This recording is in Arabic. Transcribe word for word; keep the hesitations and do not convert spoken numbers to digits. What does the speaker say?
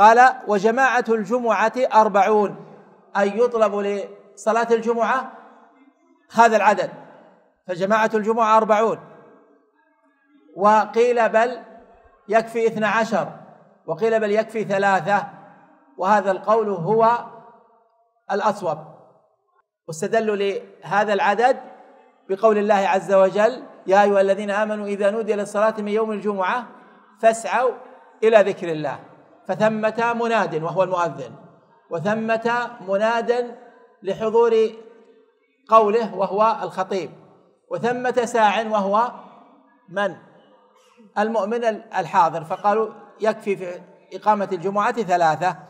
قال وجماعة الجمعة أربعون، أي يطلب لصلاة الجمعة هذا العدد، فجماعة الجمعة أربعون، وقيل بل يكفي اثنى عشر، وقيل بل يكفي ثلاثة، وهذا القول هو الأصوب. واستدلوا لهذا العدد بقول الله عز وجل يا أيها الذين آمنوا إذا نودي للصلاة من يوم الجمعة فاسعوا إلى ذكر الله. فثمة مناد وهو المؤذن، وثمة مناد لحضور قوله وهو الخطيب، وثمة ساع وهو من؟ المؤمن الحاضر، فقالوا يكفي في إقامة الجمعة ثلاثة.